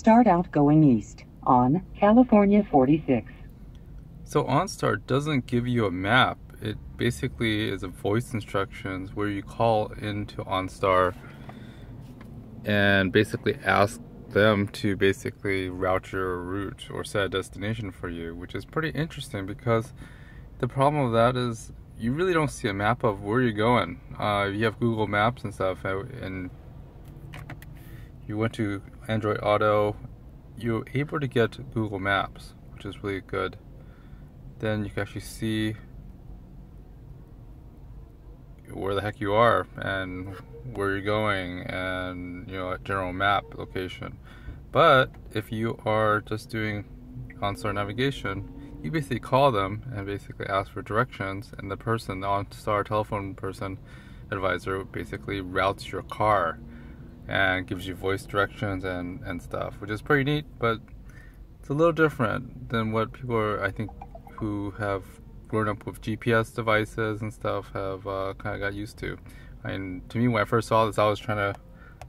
Start out going east on California 46. So OnStar doesn't give you a map. It basically is a voice instructions where you call into OnStar and basically ask them to basically route your route or set a destination for you, which is pretty interesting because the problem of that is you really don't see a map of where you're going. You have Google Maps and stuff, and you went to Android Auto, you're able to get Google Maps, which is really good. Then you can actually see where the heck you are and where you're going, and you know, a general map location. But if you are just doing OnStar navigation, you basically call them and basically ask for directions, and the person, the OnStar telephone person advisor, basically routes your car and gives you voice directions and stuff, which is pretty neat. But it's a little different than what people are, I think, who have grown up with GPS devices and stuff have kind of got used to. I mean, to me, when I first saw this, I was trying to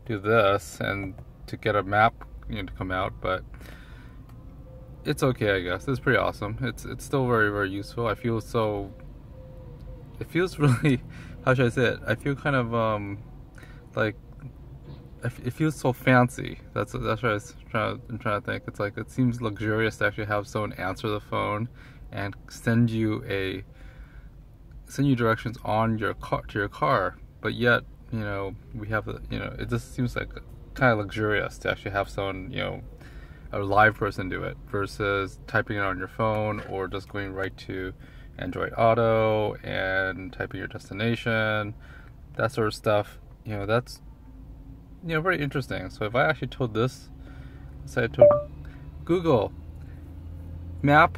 do this and to get a map, you know, to come out, but it's okay, I guess. It's pretty awesome. It's still very, very useful. I feel so... It feels really... How should I say it? I feel kind of, like... It feels so fancy. That's what I'm trying to think. It's like, it seems luxurious to actually have someone answer the phone and send you directions on your car, to your car. But yet, you know, we have the, you know, it just seems like kind of luxurious to actually have someone, you know, a live person do it versus typing it on your phone or just going right to Android Auto and typing your destination, that sort of stuff. You know, that's, you know, very interesting. So if I actually told this, say I told Google Map,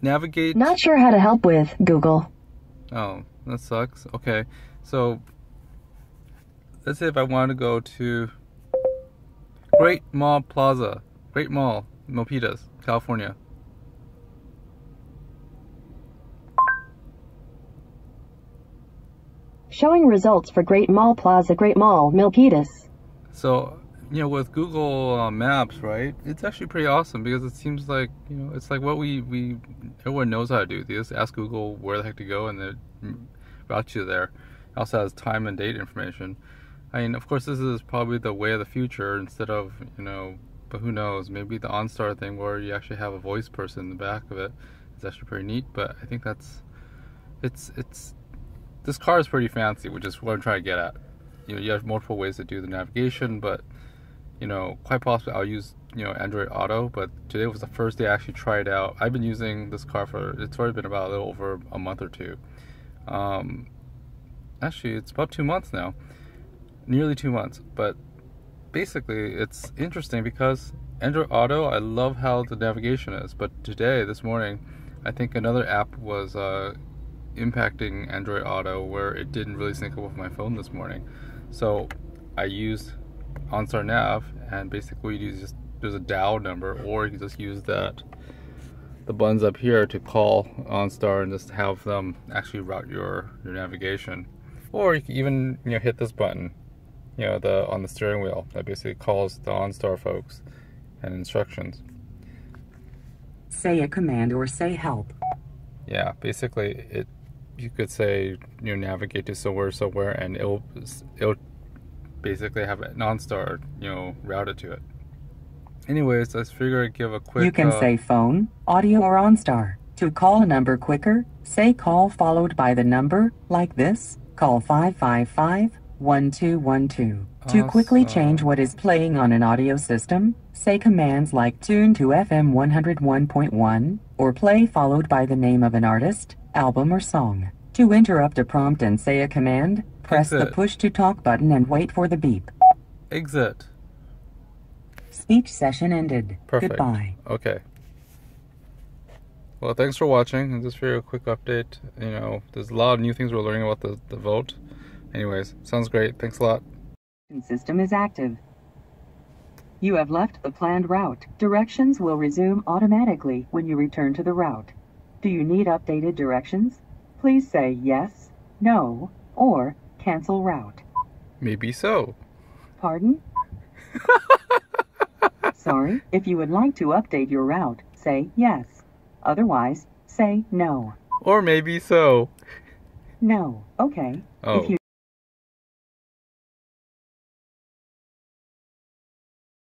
navigate. Not sure how to help with Google. Oh, that sucks. Okay, so let's say if I want to go to Great Mall Plaza, Great Mall, Milpitas, California. Showing results for Great Mall Plaza, Great Mall, Milpitas. So, you know, with Google Maps, right, it's actually pretty awesome because it seems like, you know, it's like what we everyone knows how to do. They just ask Google where the heck to go and it routes you there. It also has time and date information. I mean, of course, this is probably the way of the future instead of, you know, but who knows, maybe the OnStar thing where you actually have a voice person in the back of it is actually pretty neat, but I think that's, this car is pretty fancy, which is what I'm trying to get at. You know, you have multiple ways to do the navigation, but, you know, quite possibly I'll use, you know, Android Auto, but today was the first day I actually tried it out. I've been using this car for, it's already been about a little over a month or two. Actually, it's about 2 months now. Nearly 2 months, but basically it's interesting because Android Auto, I love how the navigation is, but today, this morning, I think another app was impacting Android Auto where it didn't really sync up with my phone this morning. So I used OnStar Nav, and basically you just, there's a dial number, or you can just use that, the buttons up here to call OnStar and just have them actually route your navigation. Or you can even, you know, hit this button, you know, the on the steering wheel that basically calls the OnStar folks and instructions. Say a command or say help. Yeah, basically it, you could say, you know, navigate to somewhere, and it'll basically have an OnStar, you know, routed to it. Anyways, let's figure I'd give a quick. You can say phone, audio, or OnStar to call a number quicker. Say call followed by the number like this. Call 555-1212. To quickly change what is playing on an audio system, say commands like tune to FM 101.1, or play followed by the name of an artist, album, or song. To interrupt a prompt and say a command, press the push-to-talk button and wait for the beep. Exit. Speech session ended. Perfect. Goodbye. Okay. Well, thanks for watching, and just for a quick update, you know, there's a lot of new things we're learning about the Volt. Anyways, sounds great. Thanks a lot. System is active. You have left the planned route. Directions will resume automatically when you return to the route. Do you need updated directions? Please say yes, no, or cancel route. Maybe so. Pardon? Sorry, if you would like to update your route, say yes. Otherwise, say no. Or maybe so. No. Okay. Oh. If you